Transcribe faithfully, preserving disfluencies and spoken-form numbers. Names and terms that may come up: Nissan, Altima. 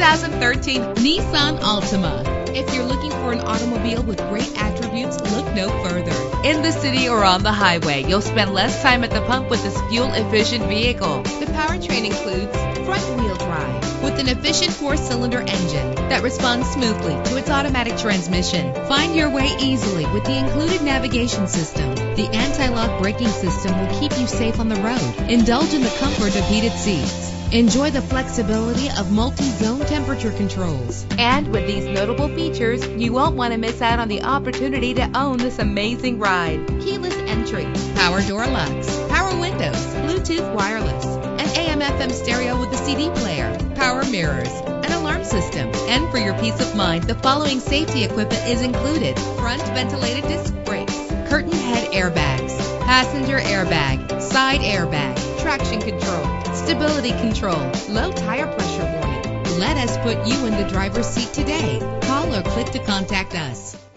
twenty thirteen Nissan Altima. If you're looking for an automobile with great attributes, look no further. In the city or on the highway, you'll spend less time at the pump with this fuel-efficient vehicle. The powertrain includes front-wheel drive with an efficient four-cylinder engine that responds smoothly to its automatic transmission. Find your way easily with the included navigation system. The anti-lock braking system will keep you safe on the road. Indulge in the comfort of heated seats. Enjoy the flexibility of multi-zone temperature controls. And with these notable features, you won't want to miss out on the opportunity to own this amazing ride. Keyless entry, power door locks, power windows, Bluetooth wireless, an A M F M stereo with a C D player, power mirrors, an alarm system. And for your peace of mind, the following safety equipment is included: front ventilated disc brakes, curtain head airbags, passenger airbag, side airbag, traction control, stability control, low tire pressure warning. Let us put you in the driver's seat today. Call or click to contact us.